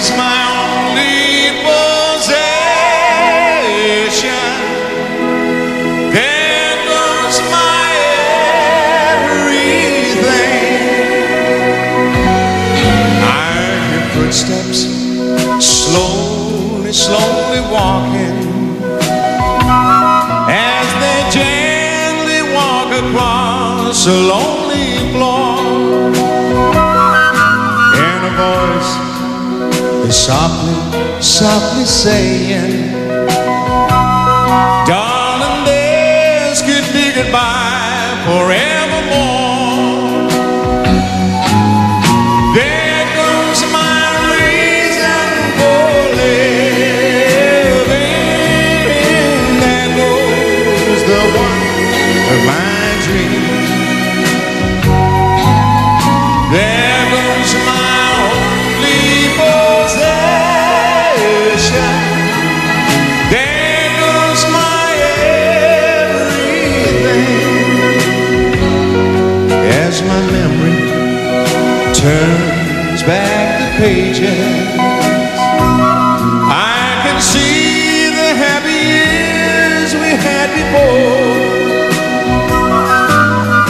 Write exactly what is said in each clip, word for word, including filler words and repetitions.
is my only possession. There goes my everything. I hear footsteps slowly, slowly walking as they gently walk across a lonely floor. And a voice softly, softly saying, darling, this could be goodbye forevermore. There goes my reason for living. There goes the one of my dreams. There goes my my memory turns back the pages. I can see the happy years we had before.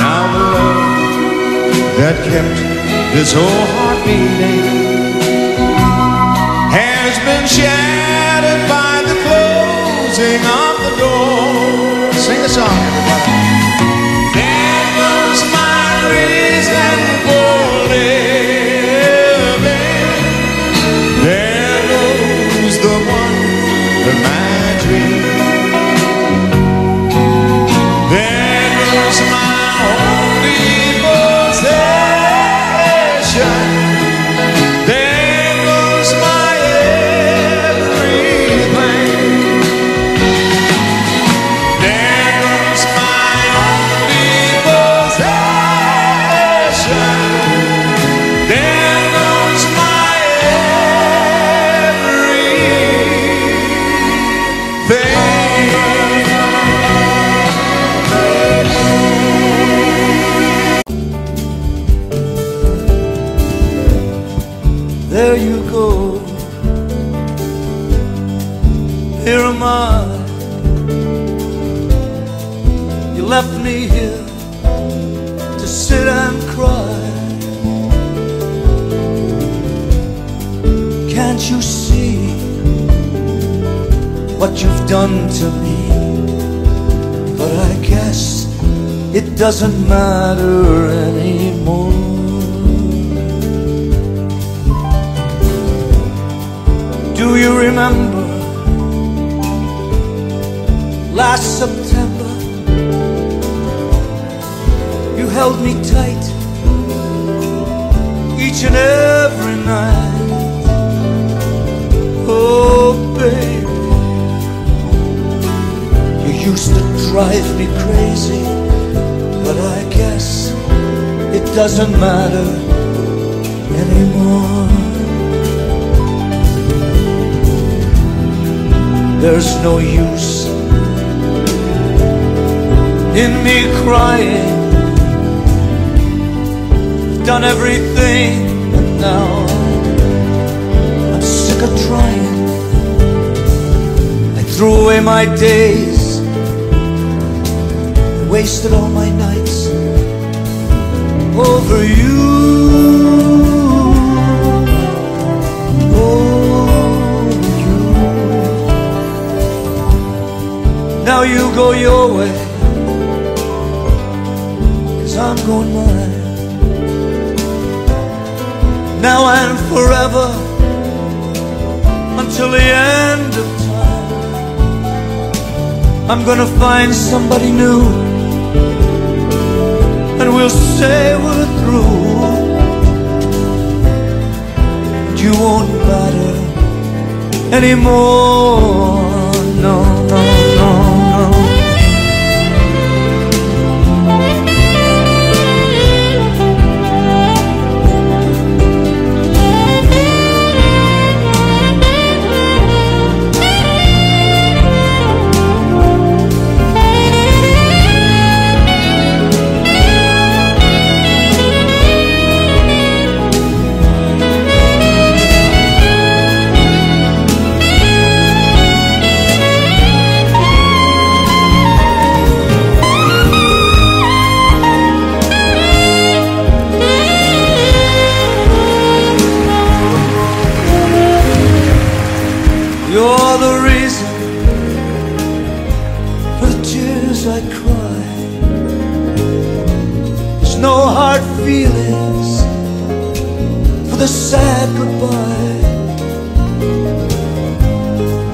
Now the love that kept this whole heart beating has been shattered by the closing of the door. Sing a song, everybody. There you go, here am I. You left me here to sit and cry. Can't you see what you've done to me? But I guess it doesn't matter anymore. Do you remember last September? You held me tight each and every night. Oh baby, you used to drive me crazy, but I guess it doesn't matter anymore. There's no use in me crying. I've done everything and now I'm sick of trying. I threw away my days, I wasted all my nights over you. Now you go your way, 'cause I'm going mine. Now and forever, until the end of time, I'm gonna find somebody new, and we'll say we're through. And you won't matter anymore. No, no, no. the sad goodbye.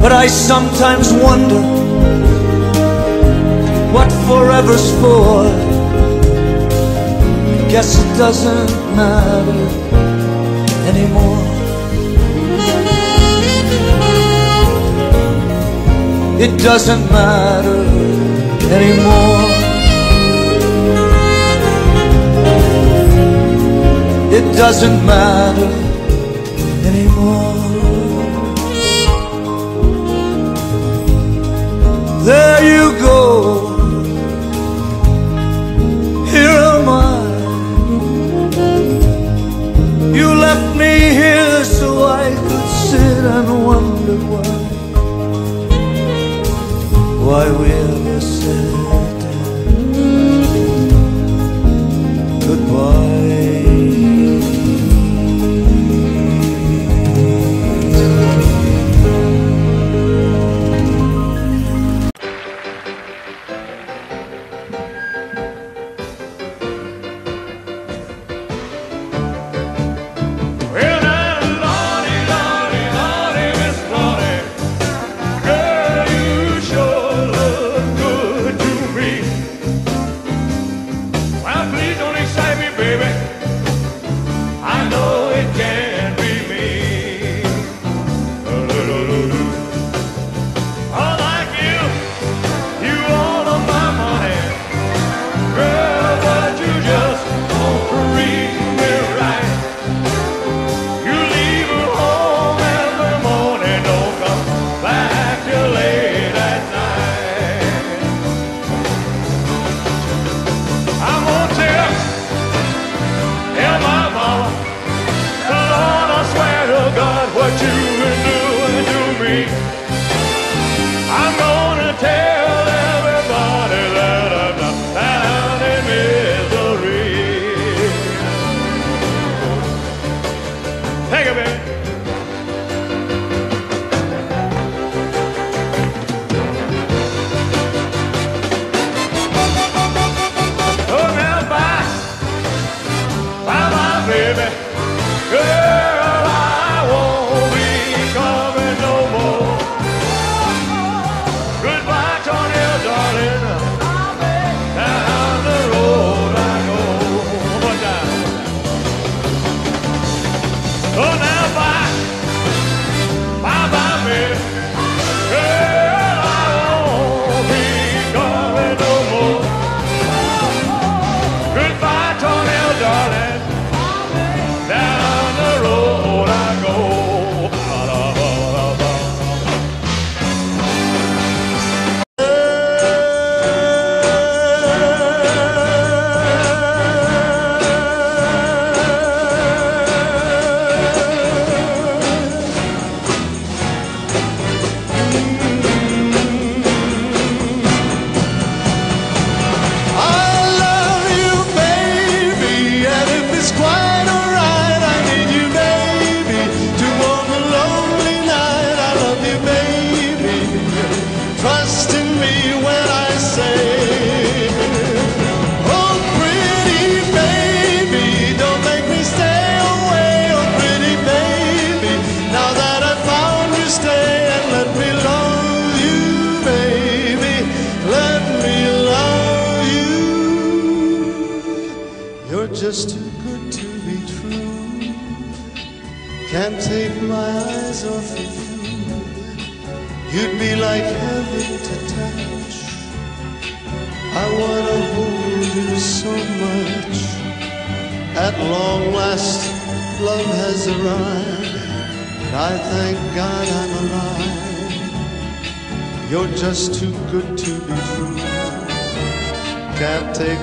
But I sometimes wonder what forever's for. Guess it doesn't matter anymore. It doesn't matter anymore. It doesn't matter anymore. There you go, here am I. You left me here so I could sit and wonder why. Why we ever said goodbye. Can't take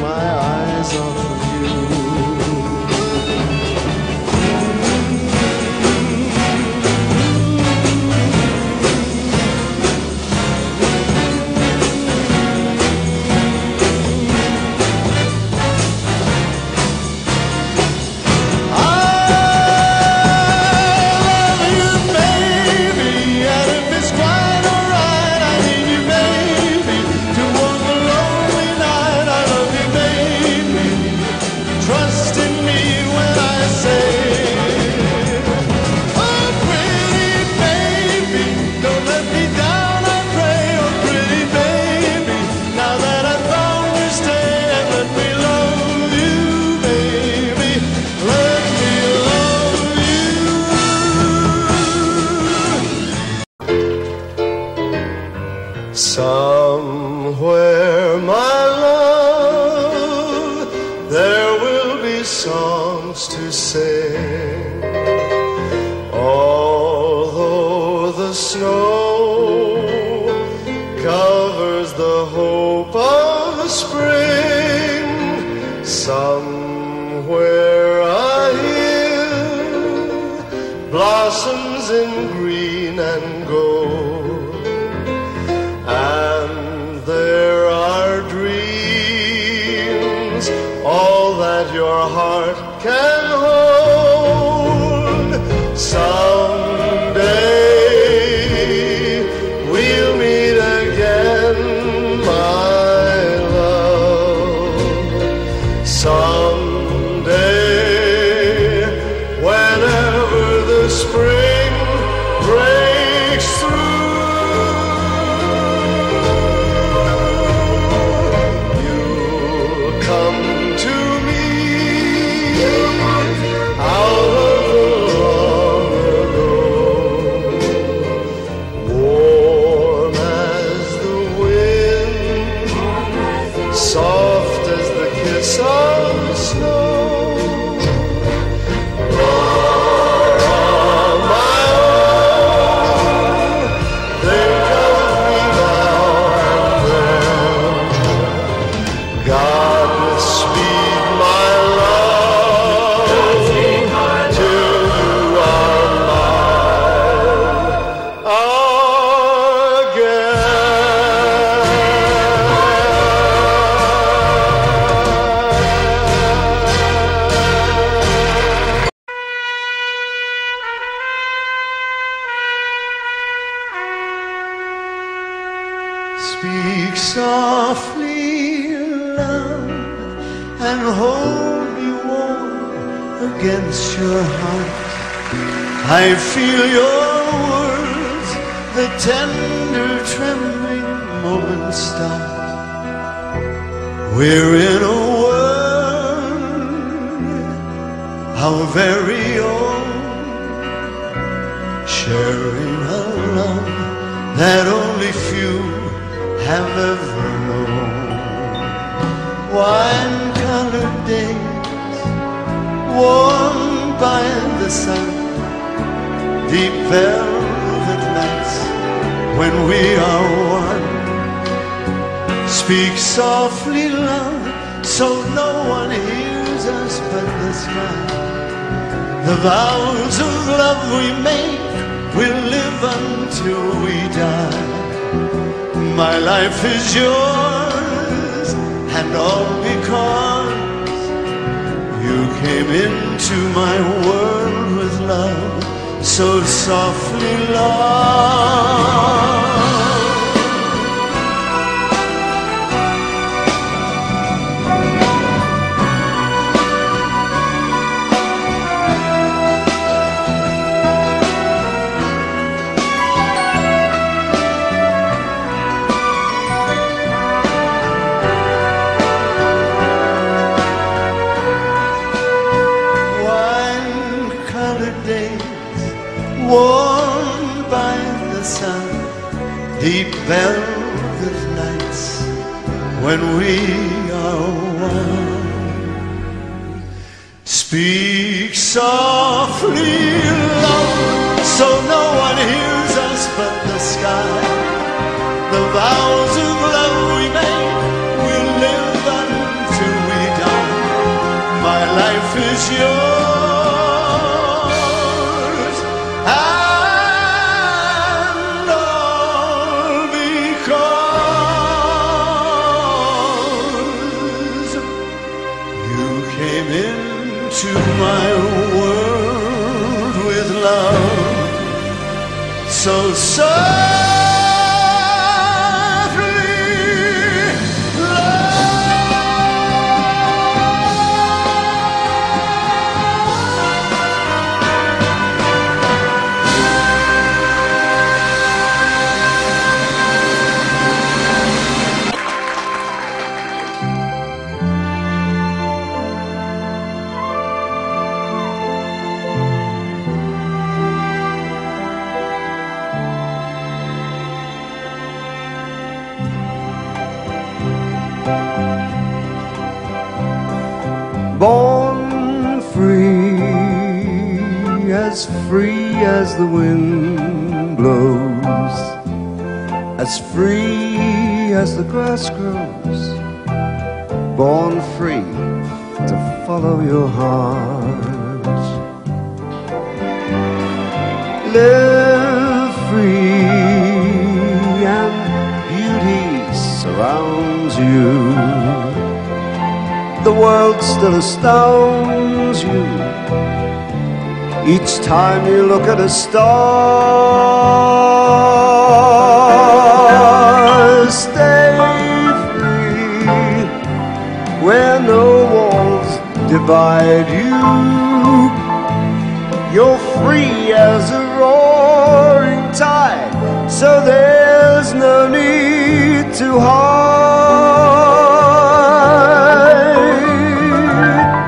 my eyes off of you. songs to sing. Although the snow covers the hope of spring, somewhere I hear blossoms in green and gold, and there are dreams, all that your heart can hold. Someday we'll meet again, my love. Someday, whenever the spring breaks through, you'll come to me out of the long ago, warm as the wind, soft as the kiss of the snow. Speak softly, love, and hold me warm against your heart. I feel your words, the tender trembling moments start. We're in a world our very own, sharing a love that only few have ever known. Wine-colored days, warmed by the sun, deep velvet nights when we are one. Speak softly, love, so no one hears us but the sky. The vows of love we make will live until we die. My life is yours, and all because you came into my world with love, so softly, warmed by the sun, deep velvet nights when we are one. Speak softly, love, so no one hears us but the sky. The vows of love we make will live until we die. My life is yours. To my world with love, so so. as free as the wind blows, as free as the grass grows, born free to follow your heart. Live free and beauty surrounds you. The world still astounds you each time you look at a star. Stay free where no walls divide you. You're free as a roaring tide, so there's no need to hide.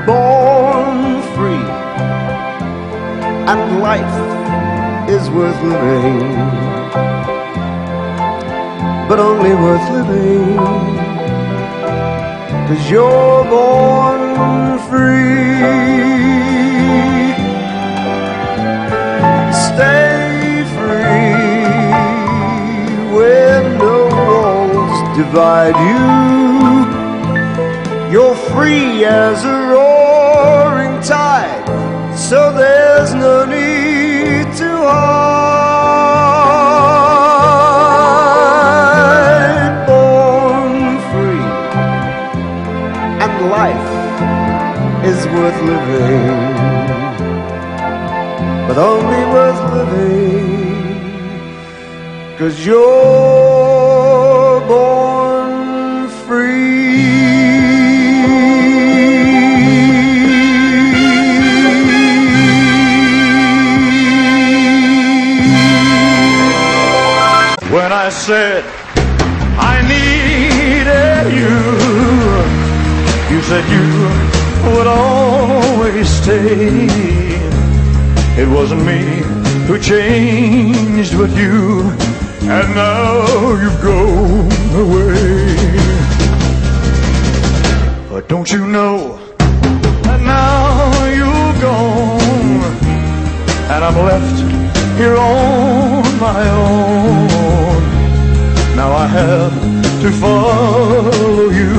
Born free, and life is worth living, but only worth living 'cause you're born free. Stay free where no walls divide you. You're free as a roaring tide, so there's no need to hide. Born free, and life is worth living, but only worth living 'cause you're born free. When I said I needed you, you said you would always stay. It wasn't me who changed but you, and now you've gone away. But don't you know that now you're gone, and I'm left here on my own. Now I have to follow you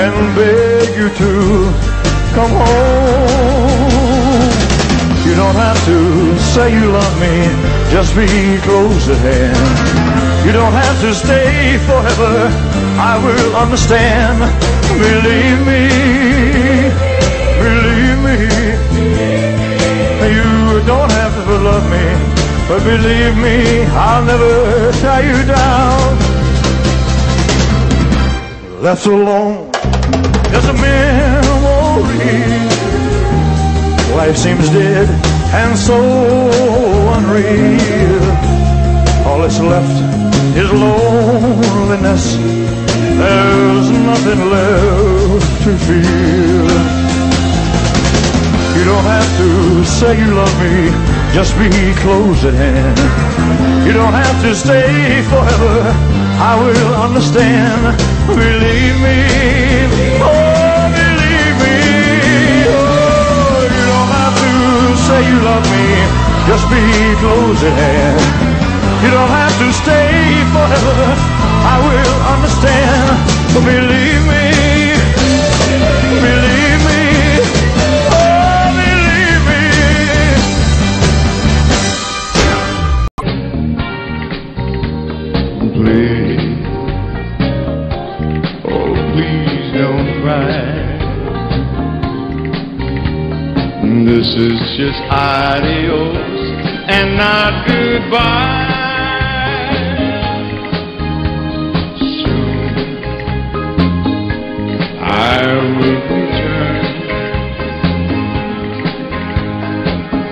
and beg you to come home. You don't have to say you love me, just be close at hand. You don't have to stay forever, I will understand. Believe me, believe me. You don't have to love me, but believe me, I'll never tie you down. Left alone, there's a memory. Life seems dead and so unreal. All that's left is loneliness. There's nothing left to feel. You don't have to say you love me, just be close at hand. You don't have to stay forever, I will understand. Believe me, oh believe me. Oh, you don't have to say you love me, just be close at hand. You don't have to stay forever, I will understand. Believe me, believe me. This is just adios and not goodbye. Soon I will return,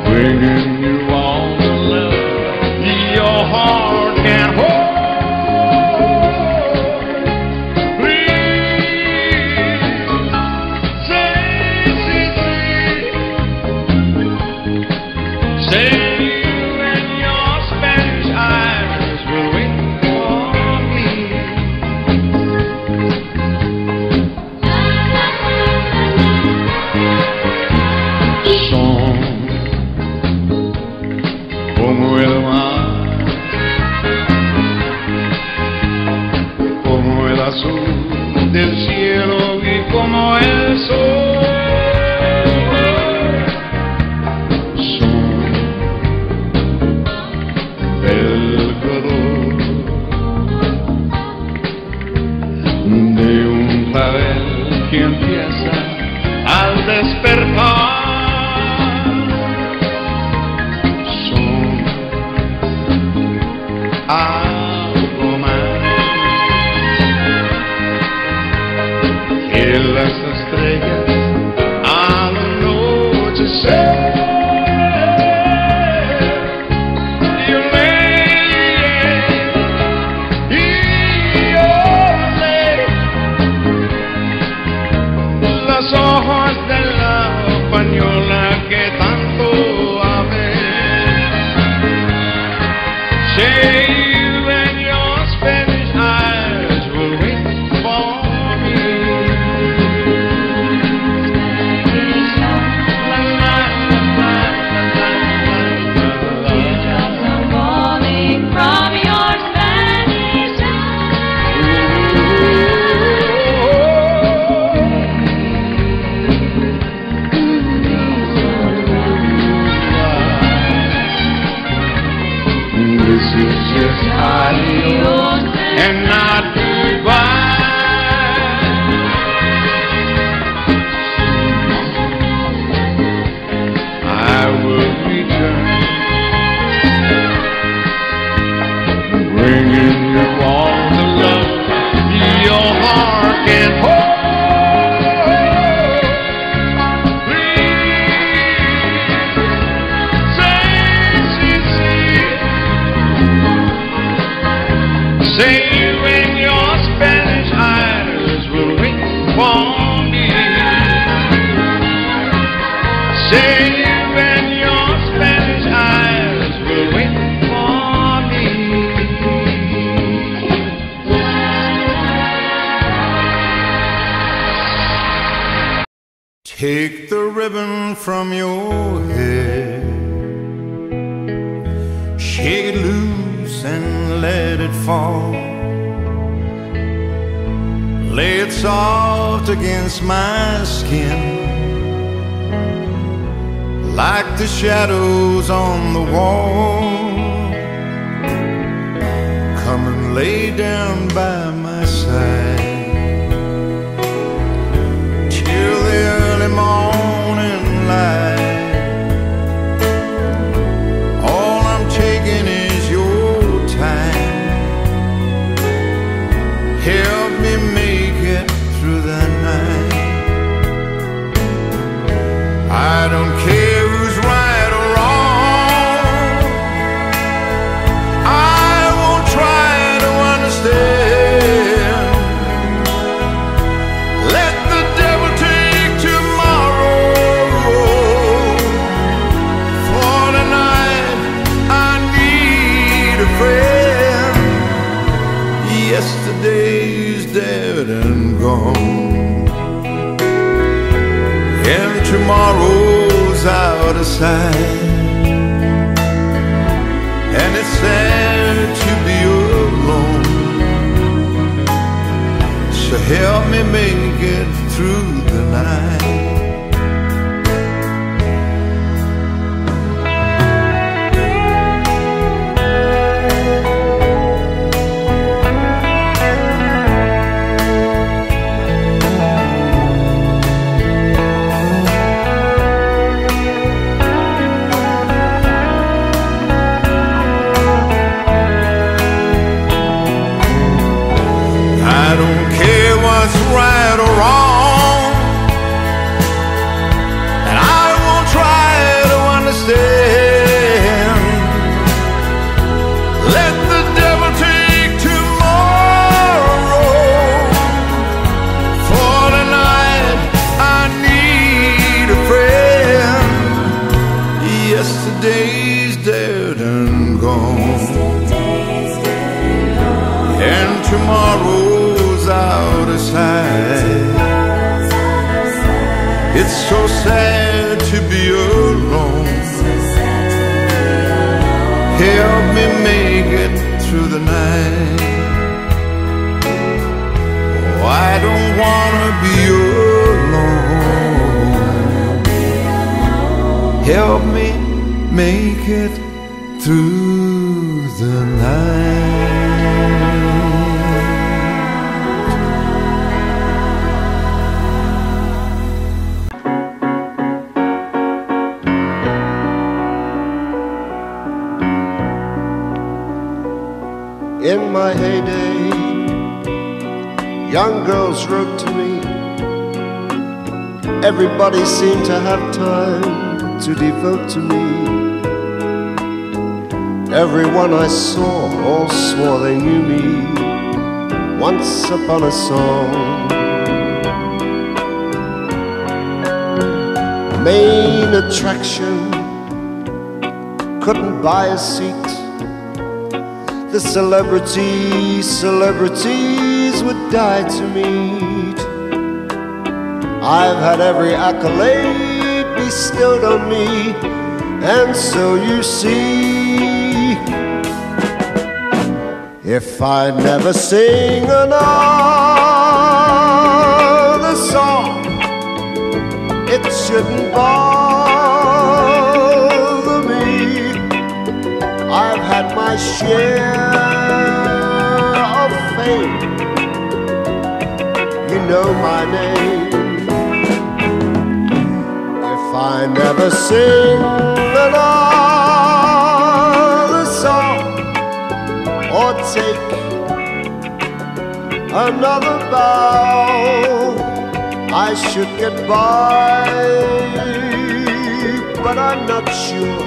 bringing you all the love your heart can hold. Please say, say, say. Say you and your Spanish azul del cielo vi como el sol, sol del color de un clavel que empieza al despertar. Algo más que las estrellas al anochecer. You lay in your ley, los ojos de la pañola que tanto amé. This is just adios and not goodbye. I will return, bringing you all the love your heart can hold. Say you and your Spanish eyes will wait for me. Say you and your Spanish eyes will wait for me. Take the ribbon from your head, shake it loose and let it fall. Lay it soft against my skin, like the shadows on the wall. Come and lay down by my side till the early morning light. All I'm taking is your time. Help me make it through the night. I don't care who's right or wrong. I won't try to understand. Let the devil take tomorrow. For tonight I need a friend. Yesterday dead and gone, and tomorrow's out of sight, and it's sad to be alone. So help me make it through the night. Right or wrong, and I won't try to understand. Let the devil take tomorrow. For tonight I need a friend. Yesterday's dead and gone, and tomorrow out of sight. It's so sad to be alone. Help me make it through the night. I don't wanna be alone. Help me make it through the night. In my heyday, young girls wrote to me. Everybody seemed to have time to devote to me. Everyone I saw all swore they knew me once upon a song. Main attraction, couldn't buy a seat. The celebrity, celebrity would die to meet. I've had every accolade bestowed on me, and so you see, if I never sing another song, it shouldn't bother me. I've had my share of fame, know my name. If I never sing another song or take another bow, I should get by, but I'm not sure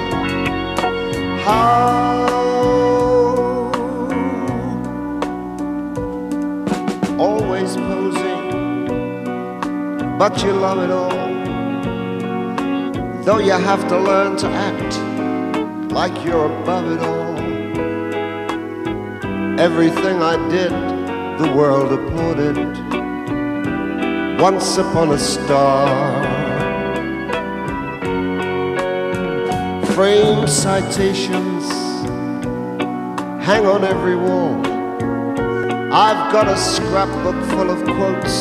how. Always posing, but you love it all, though you have to learn to act like you're above it all. Everything I did, the world applauded, once upon a star. Frame citations hang on every wall. I've got a scrapbook full of quotes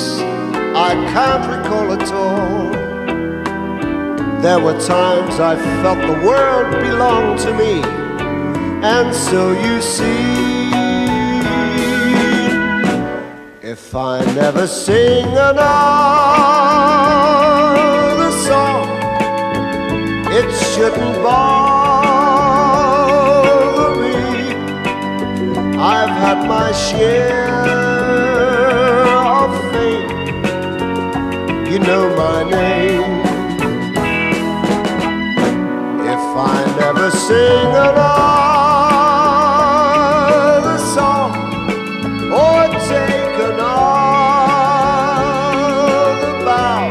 I can't recall at all. There were times I felt the world belonged to me, and so you see, if I never sing another song, it shouldn't bother me. I've had my share, you know my name. If I never sing another song or take another bow,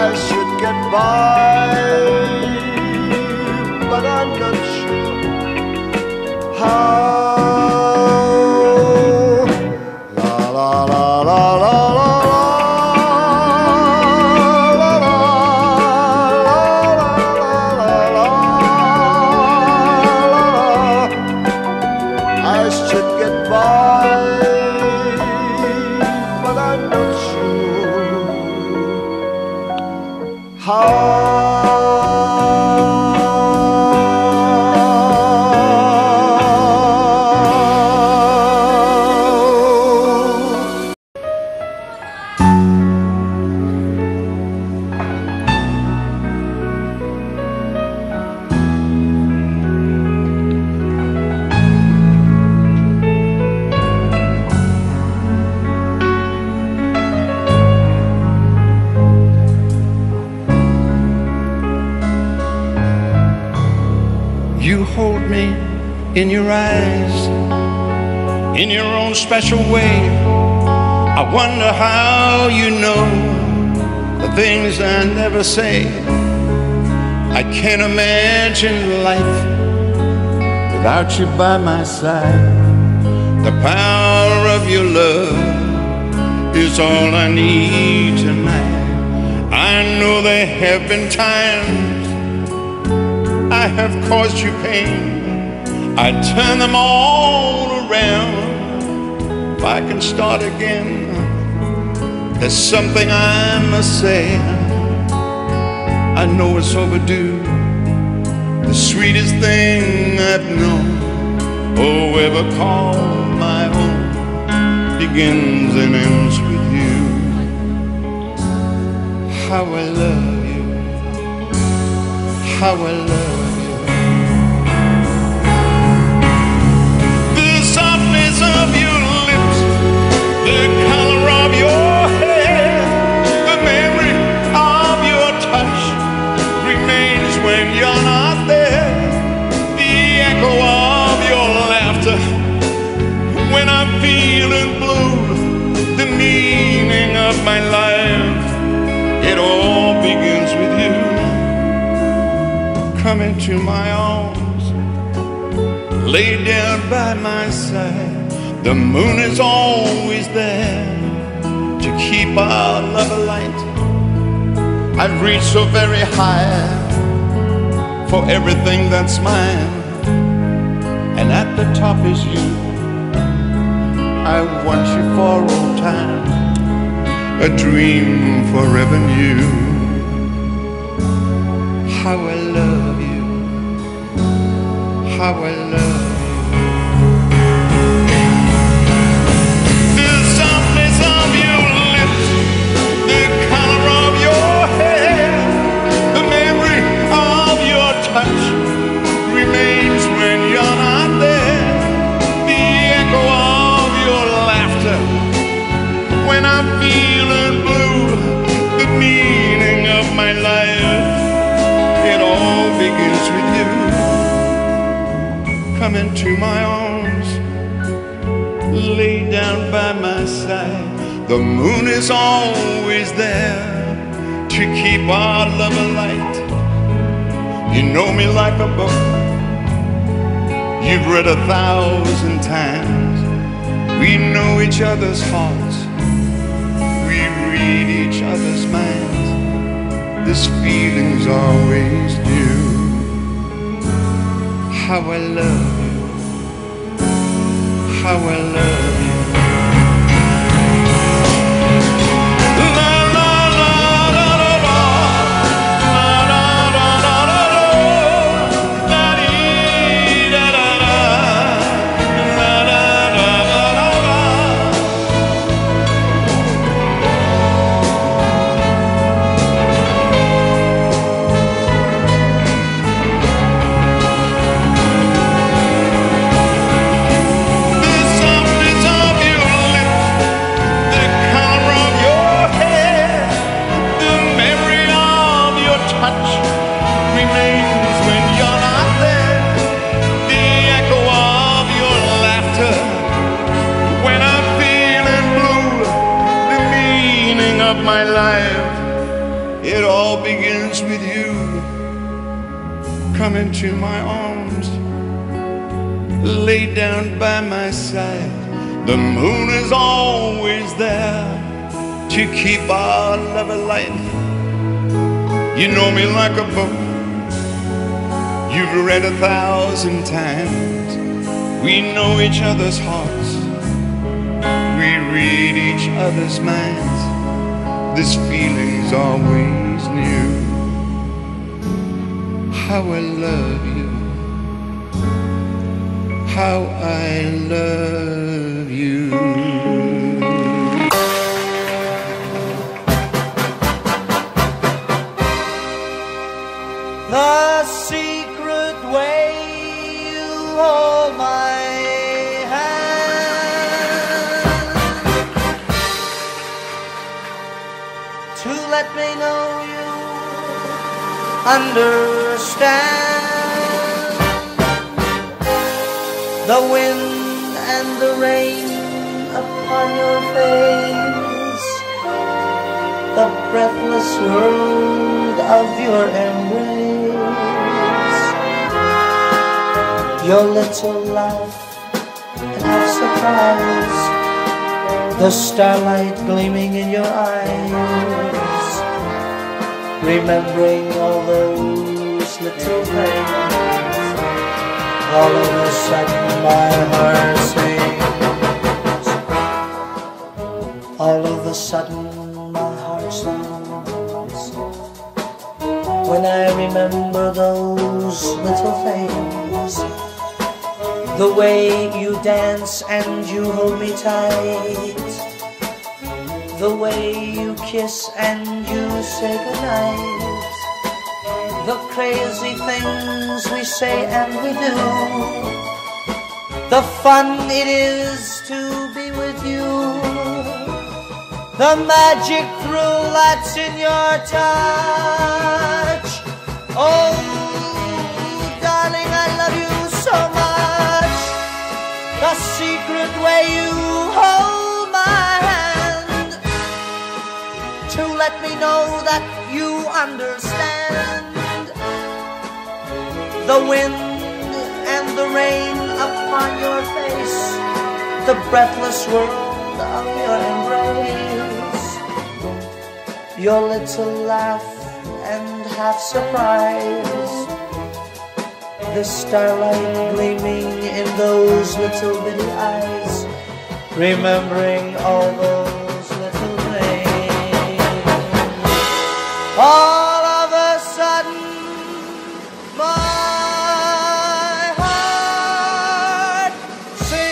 I should get by, but I'm not sure how. La la la la la. In your eyes, in your own special way, I wonder how you know the things I never say. I can't imagine life without you by my side. The power of your love is all I need tonight. I know there have been times I have caused you pain. I turn them all around if I can start again. There's something I must say. I know it's overdue. The sweetest thing I've known or ever called my own begins and ends with you. How I love you, how I love you. The softness of your lips, the color of your hair, the memory of your touch remains when you're not there. The echo of your laughter when I'm feeling blue, the meaning of my life, it all begins with you. Come into my arms, lay down by my side. The moon is always there to keep our love alight. I've reached so very high for everything that's mine, and at the top is you. I want you for all time, a dream forever new. How I love you, how I love you. The softness of your lips, the color of your hair, the memory of your touch remains when you're not there. The echo of your laughter when I'm feeling blue, the meaning of my life, begins with you. Come into my arms, lay down by my side. The moon is always there to keep our love alight. You know me like a book you've read a thousand times. We know each other's hearts, we read each other's minds. This feeling's always new. How I love you, how I love you. La la la la la la, la la la la la la, la dee da da da, la da da da da da. My life, it all begins with you. Come into my arms, lay down by my side. The moon is always there to keep our love alight. You know me like a book you've read a thousand times. We know each other's hearts, we read each other's minds. This feeling's always new. How I love you, how I love you. Let me know you understand. The wind and the rain upon your face, the breathless world of your embrace, your little laugh and half surprise, the starlight gleaming in your eyes. Remembering all those little things, all of a sudden my heart sings. All of a sudden when I remember those little things, the way you dance and you hold me tight, the way you kiss and you say goodnight, the crazy things we say and we do, the fun it is to be with you, the magic thrill that's in your touch. Oh, darling, I love you so much. The secret way you hold my hand to let me know that you understand. The wind and the rain upon your face, the breathless world of your embrace, your little laugh and half surprise, the starlight gleaming in those little bitty eyes, remembering all those little things. All of a sudden my heart sings.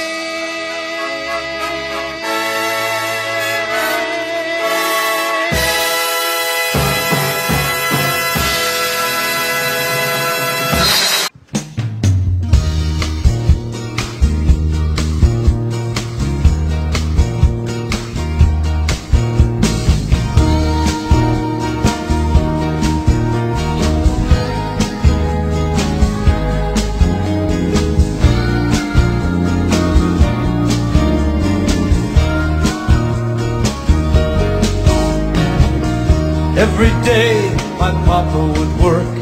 Every day my papa would work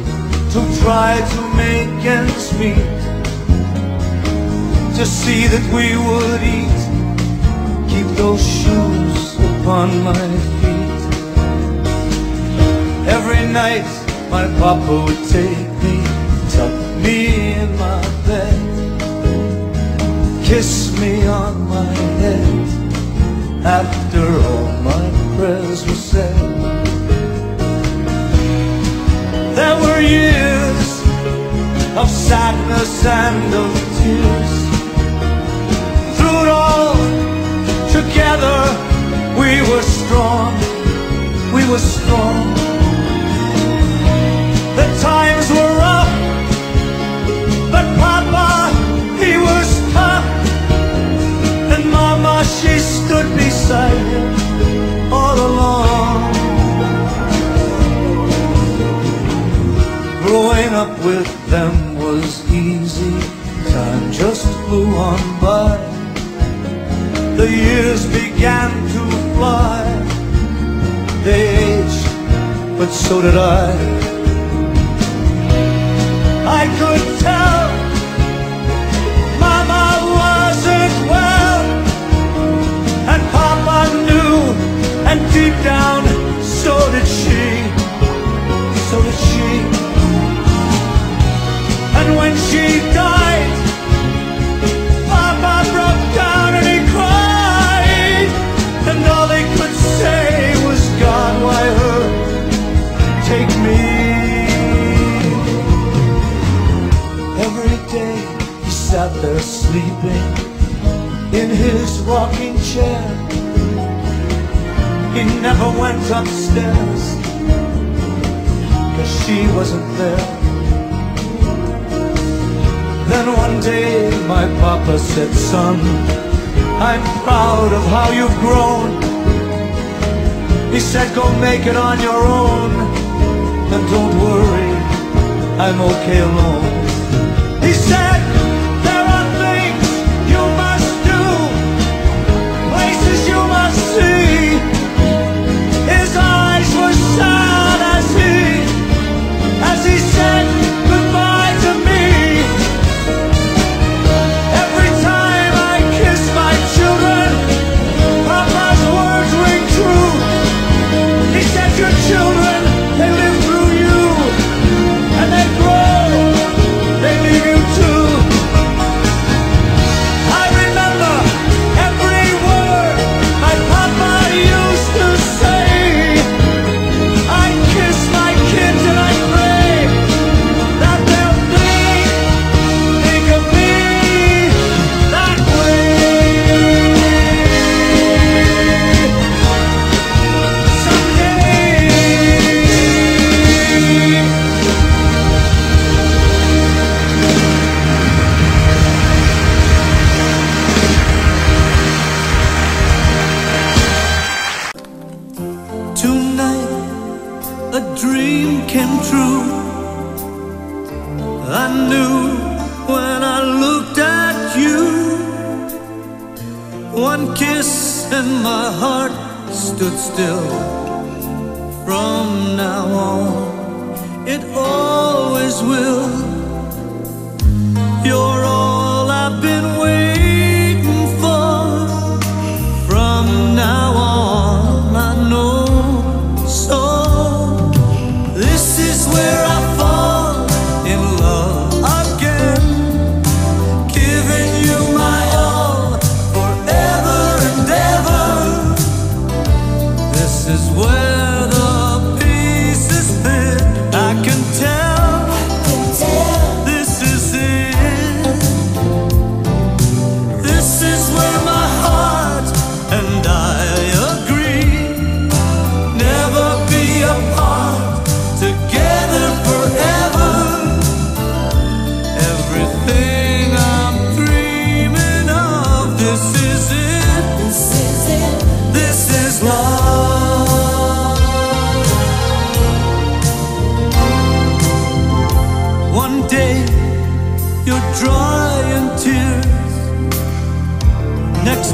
to try to make ends meet, to see that we would eat, keep those shoes upon my feet. Every night my papa would take me, tuck me in my bed, kiss me on my head, after all my prayers were said. There were years of sadness and of tears. Through it all, together we were strong, we were strong. The times were rough, but Papa, he was tough. And Mama, she stood beside him all along. Growing up with them was easy, time just flew on by. The years began to fly, they aged, but so did I. I could tell Mama wasn't well, and Papa knew, and deep down so did she, so did she. And when she died, Papa broke down and he cried, and all he could say was, God, why her? Take me. Every day he sat there sleeping in his rocking chair. He never went upstairs, 'cause she wasn't there. Then one day my papa said, son, I'm proud of how you've grown. He said, go make it on your own, and don't worry, I'm okay alone. He said, there are things you must do, places you must see. His eyes were sad as he, as he said goodbye to me. Children, they live through you, and they grow, they leave you too. I knew when I looked at you. One kiss and my heart stood still. From now on, it always will. You're all I've been waiting for. From now on, I know so. This is where I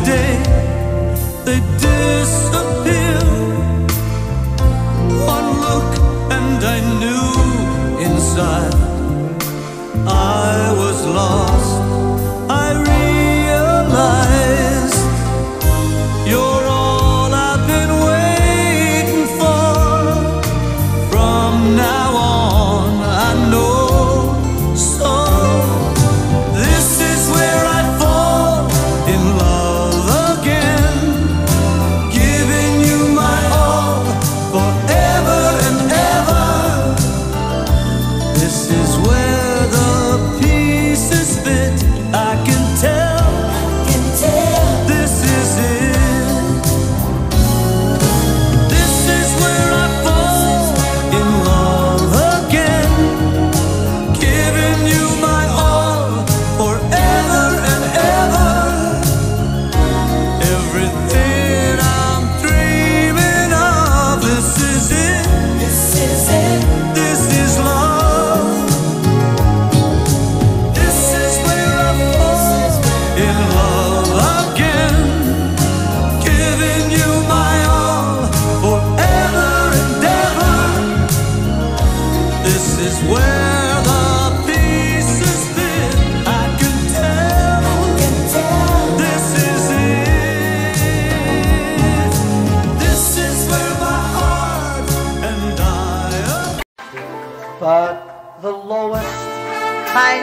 day, they disappear. One look and I knew inside I was lost. I realized you're all I've been waiting for. From now on I know so. This is where I fall in love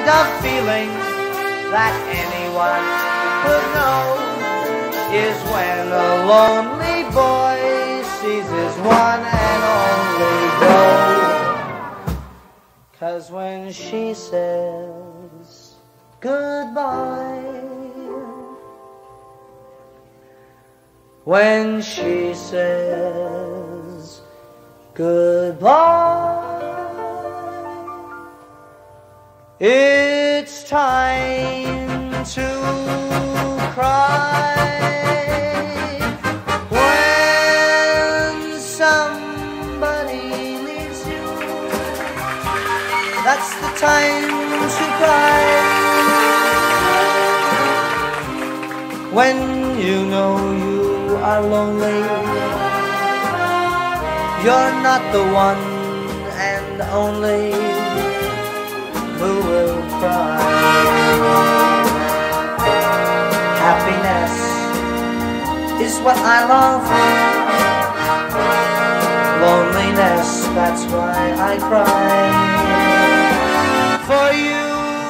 of feeling that anyone could know is when a lonely boy sees his one and only girl. Cause when she says goodbye, when she says goodbye, it's time to cry. When somebody leaves you, that's the time to cry. When you know you are lonely, you're not the one and only who will cry. Happiness is what I love. Loneliness, that's why I cry. For you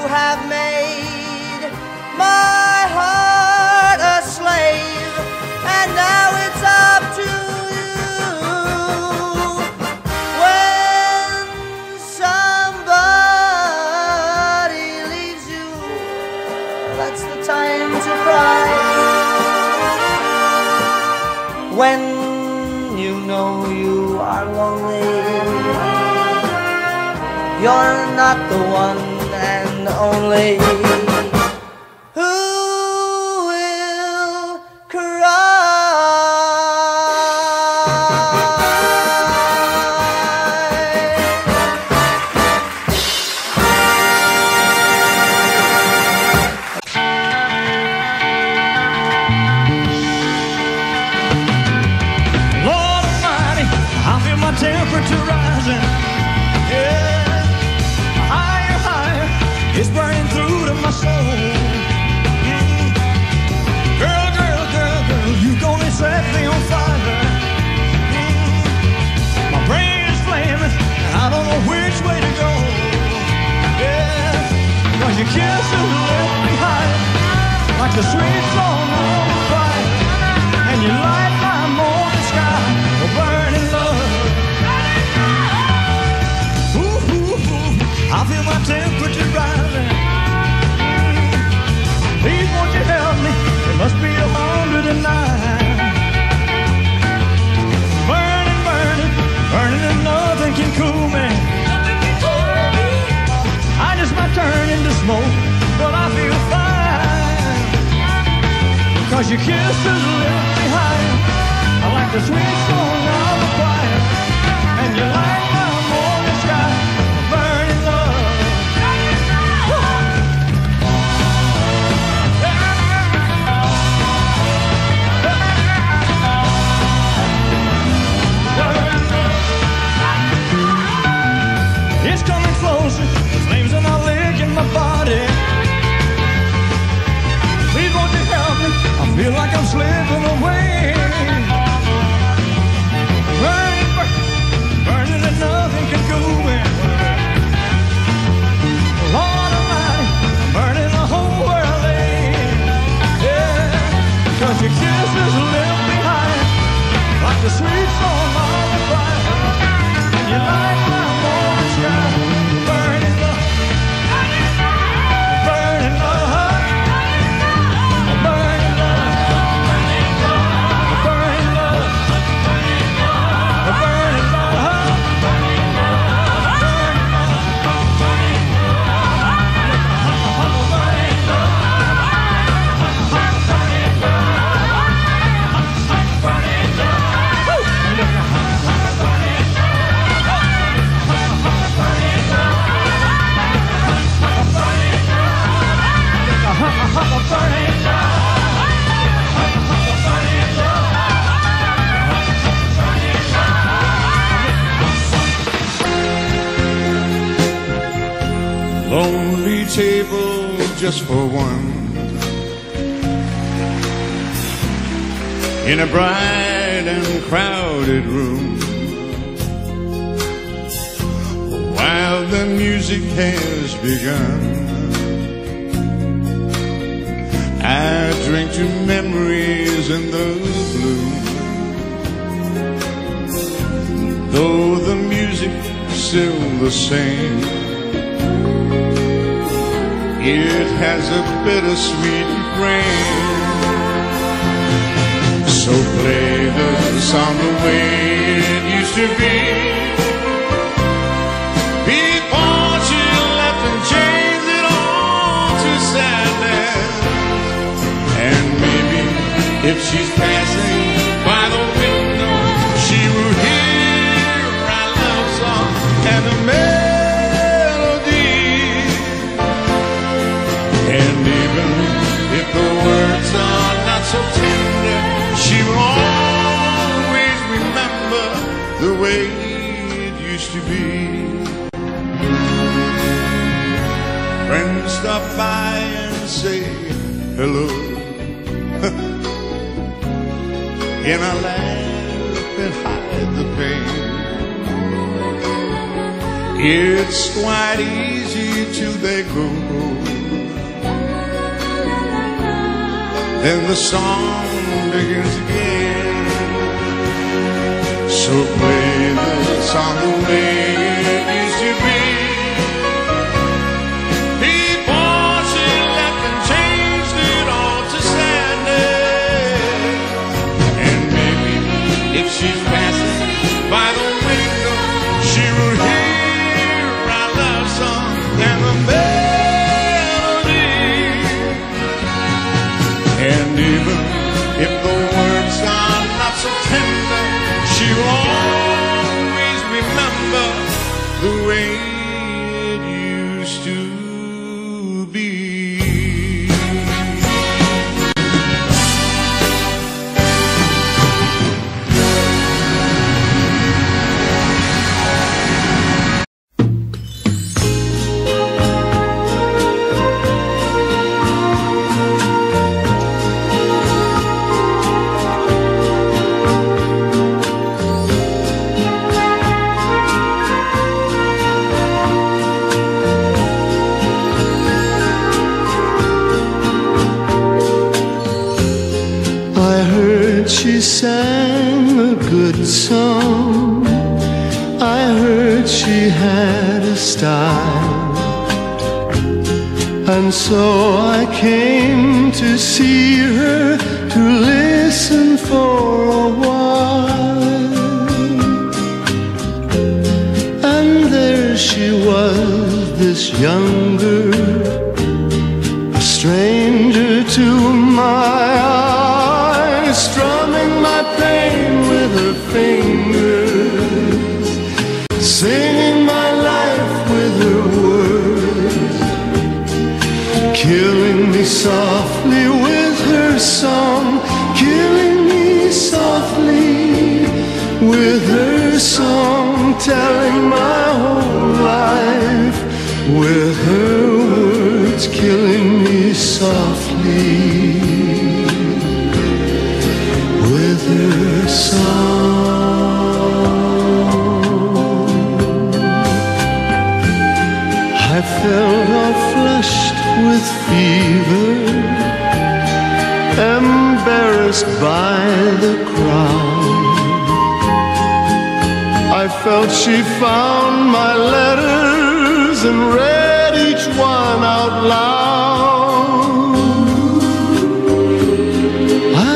have made my heart a slave, and now it's up to you. When somebody time to cry. When you know you are lonely, you're not the one and only who will cry. 'cause your kiss is left behind. I like the sweet soul of the quiet, and you light my morning sky, burning love. It's coming closer, the flames are now licking my body. Please won't you help me, I feel like I'm slipping away. Burning, burning, burning and nothing can go in. Lord Almighty, I'm burning the whole world in. Yeah, 'cause your kiss is left behind, like the sweet song of the bride, and you light my morning sky. Lonely table just for one, in a bright and crowded room, while the music has begun. I drink to memories in the blue, though the music's still the same. It has a bittersweet refrain. So play the song the way it used to be, before she left and changed it all to sadness. And maybe if she's passing by the window, she will hear our love song and the melody. The words are not so tender, she will always remember the way it used to be. Friends stop by and say hello, and I laugh and hide the pain. It's quite easy till they go, then the song begins again. So play the song the way it used to be, before she left and changed it all to sadness. And maybe if she's passing by the window, she will hear our love song and the melody. And even if the words are not so tender, she will always remember the way it used to be. She sang a good song, I heard she had a style, and so I came to see her, to listen for a while. And there she was, this young girl, a stranger to my eyes. strumming my pain with her fingers, singing my life with her words, killing me softly with her song, killing me softly with her song, telling my whole life with her words, killing me softly with her song. I felt all flushed with fever, embarrassed by the crowd. I felt she found my letters and read each one out loud.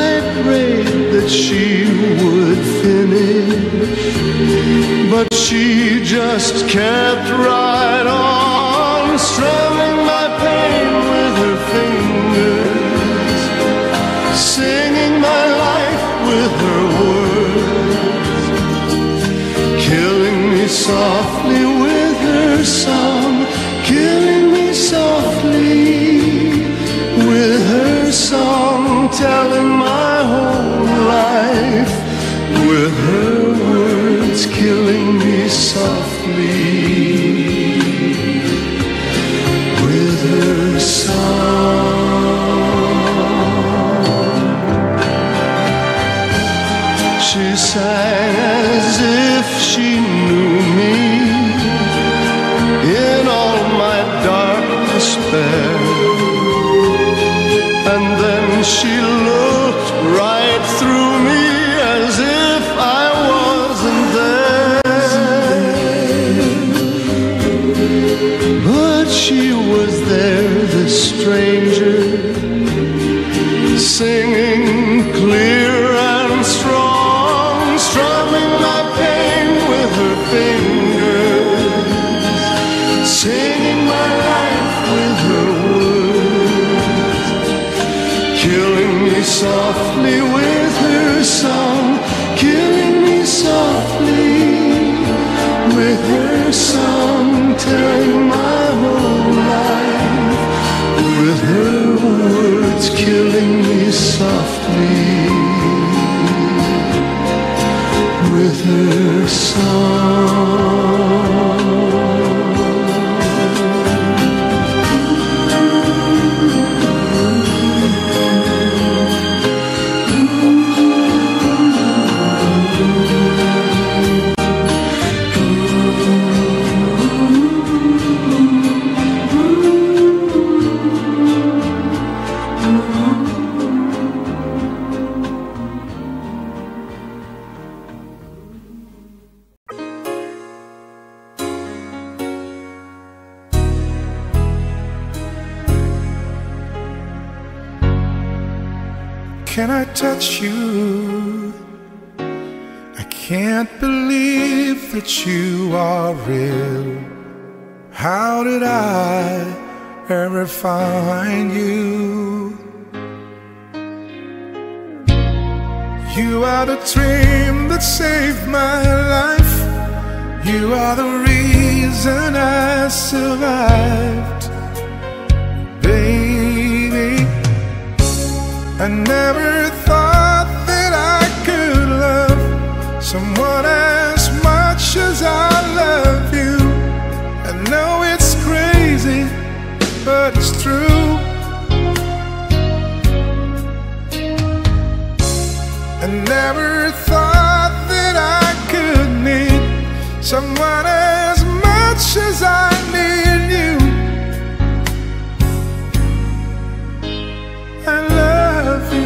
I prayed that she would finish, but she just kept right on, strumming my pain with her fingers, singing my life with her words, killing me softly with her song, killing me softly with her song, telling my whole life with her words, killing me softly with her song. She sang as if she knew me in all my dark despair, and then she looked right through me as if I wasn't there. But she was there, the stranger, singing clear and strong, strumming my pain with her fingers, singing my life with her softly with her song, killing me softly with her song, telling my whole life with her words, killing me softly with her song. Can I touch you? I can't believe that you are real. How did I ever find you? You are the dream that saved my life. You are the reason I survived. I never thought that I could love someone as much as I love you. I know it's crazy, but it's true. I never thought that I could need someone as much as I need you. I love you.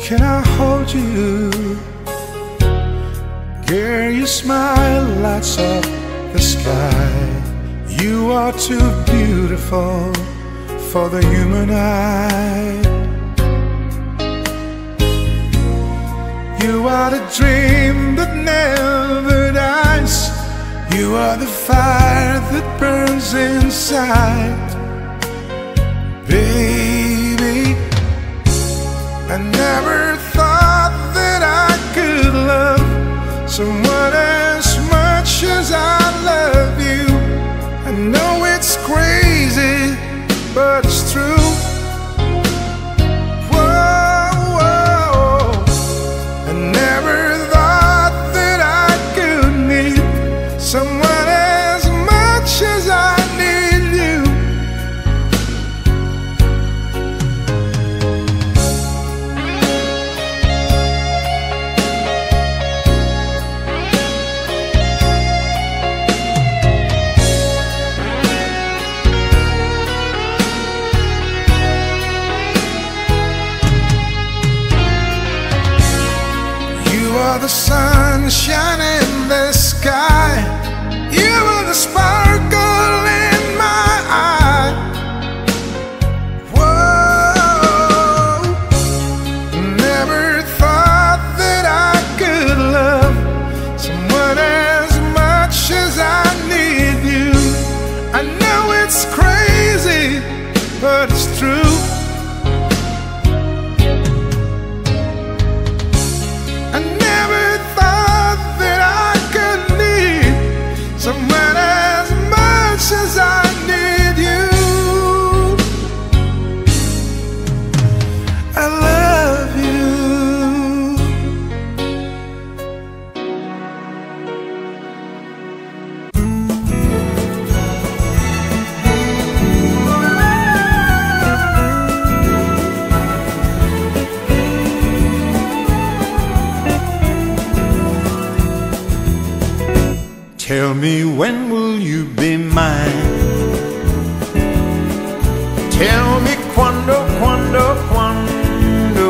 Can I hold you? Girl, your smile lights up the sky. You are too beautiful for the human eye. You are the dream that never dies. You are the fire that burns inside, baby. I never thought that I could love someone as much as I love you. I know it's crazy, but it's true. Whoa, whoa. I never thought that I could need someone as much as I need you. The sunshine in the sky, you are the sparkle in my eye. Whoa, never thought that I could love someone as much as I need you. I know it's crazy, but it's true. Tell me, when will you be mine? Tell me quando, quando, quando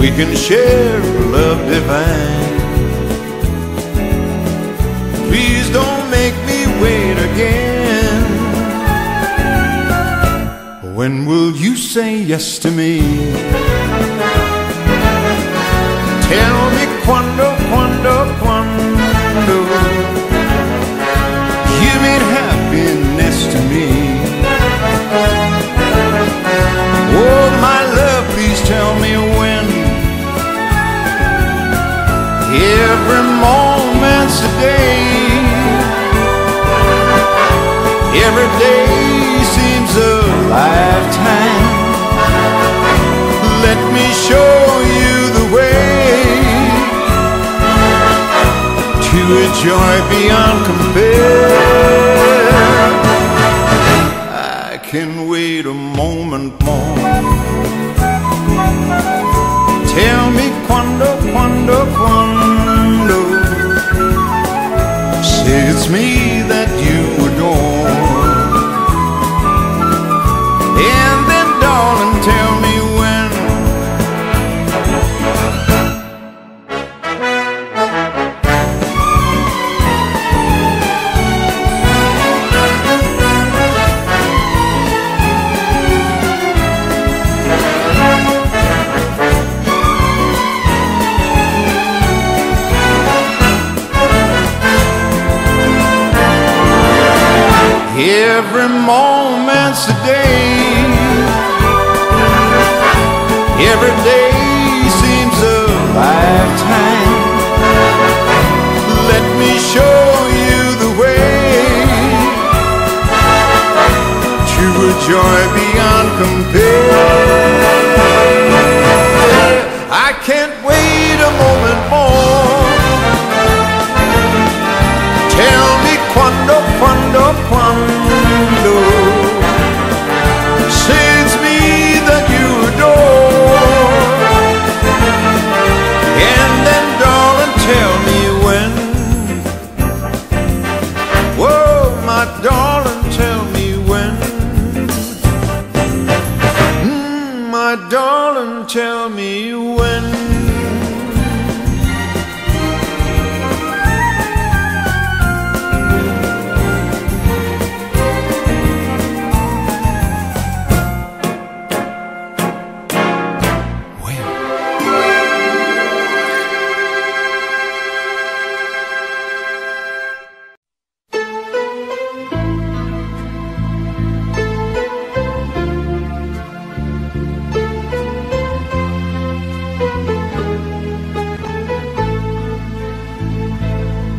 we can share love divine. Please don't make me wait again. When will you say yes to me? Tell me quando, quando, quando you mean happiness to me. Oh, my love, please tell me when. Every moment's a day. Every day seems a lifetime. Let me show you the way to a joy beyond compare. I can wait a moment more. Tell me quando, quando, quando. Say it's me that you adore. And then darling, tell me when. Every moment's a day. Every day seems a lifetime. Let me show you the way to a joy beyond compare. I can't wait a moment more. Tell me quando, quando, quando. Say it's me that you adore. And then darling, tell me when. Whoa, my darling, tell me when. Mm, my darling, tell me when.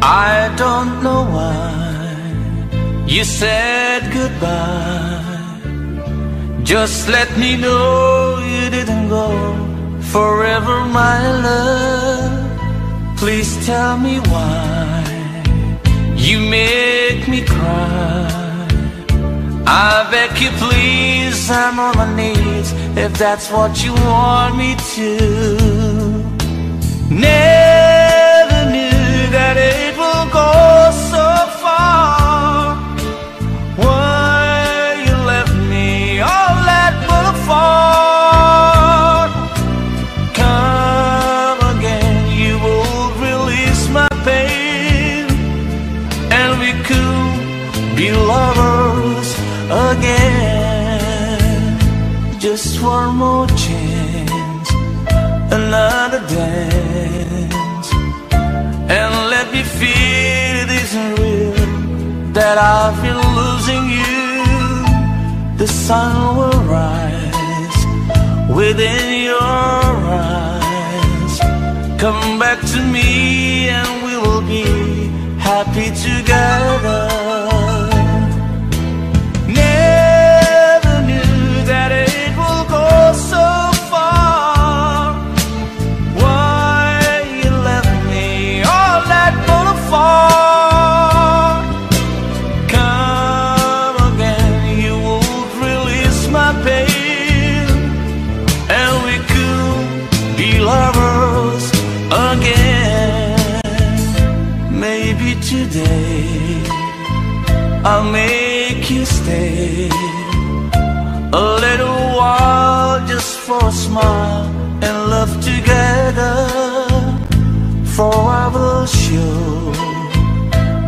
I don't know why you said goodbye. Just let me know you didn't go forever, my love. Please tell me why you make me cry. I beg you please, I'm on my knees, if that's what you want me to. Never knew that it will go so far. Why you left me on that boulevard? Come again, you will release my pain, and we could be lovers again. Just one more chance, another dance, and let me feel it isn't real that I've been losing you. The sun will rise within your eyes. Come back to me and we will be happy together. Today I'll make you stay a little while, just for a smile and love together. For I will show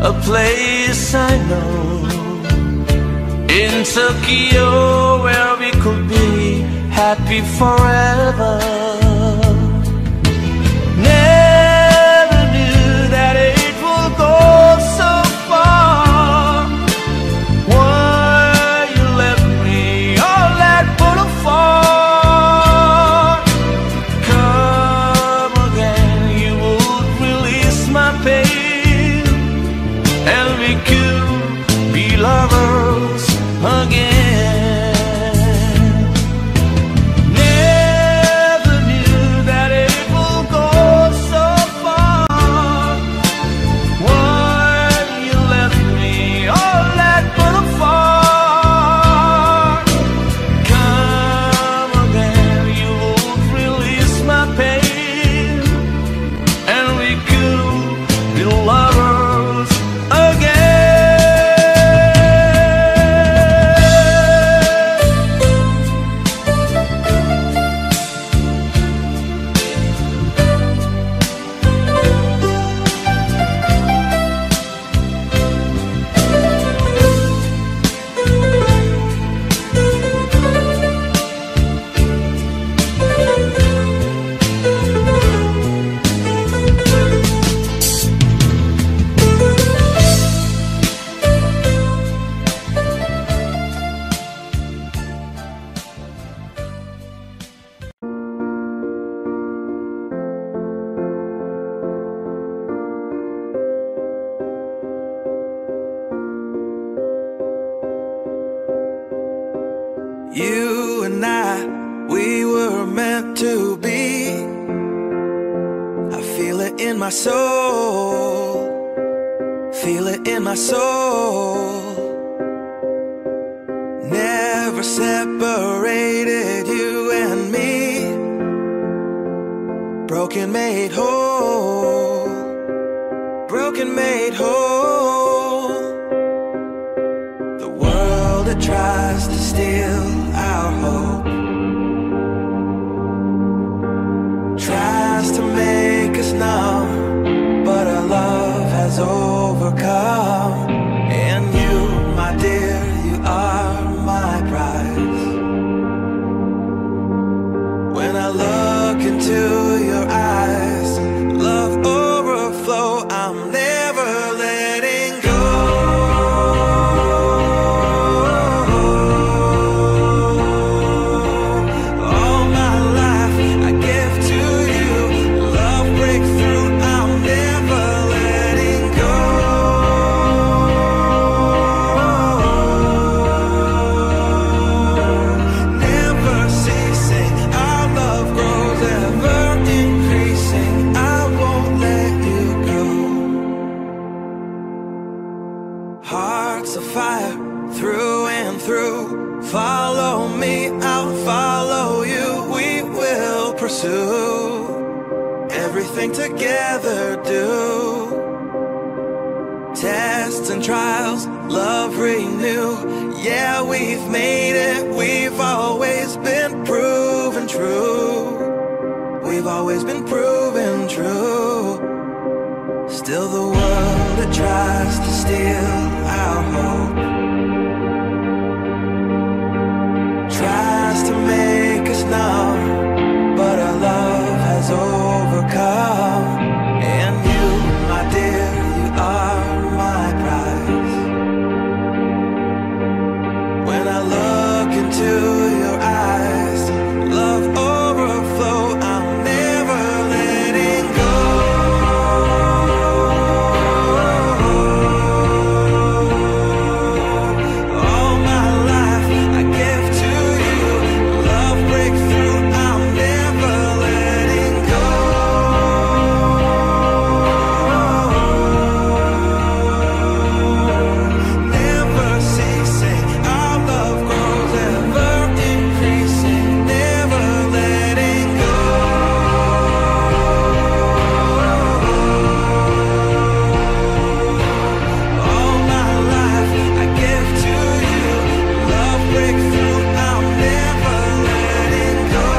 a place I know in Tokyo where we could be happy forever. Go. do everything together, do tests and trials, love renew. Yeah, we've made it, we've always been proven true. We've always been proven true. Still the world that tries to steal our hope tries to make us numb, but our love has overcome. And you, my dear, you are my prize. When I look into your eyes, love overflow, I'm never letting go. All my life I give to you. Love breakthrough, I'm never letting go. Never ceasing, our love grows, ever increasing, never letting go. All my life I give to you. Love breakthrough, I'm never letting go.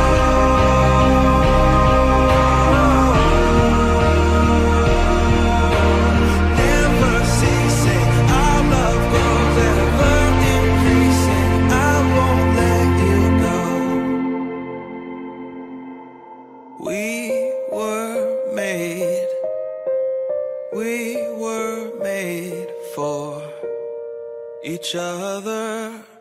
Never ceasing, our love grows, ever increasing. I won't let you go. We were made, we were made for each other.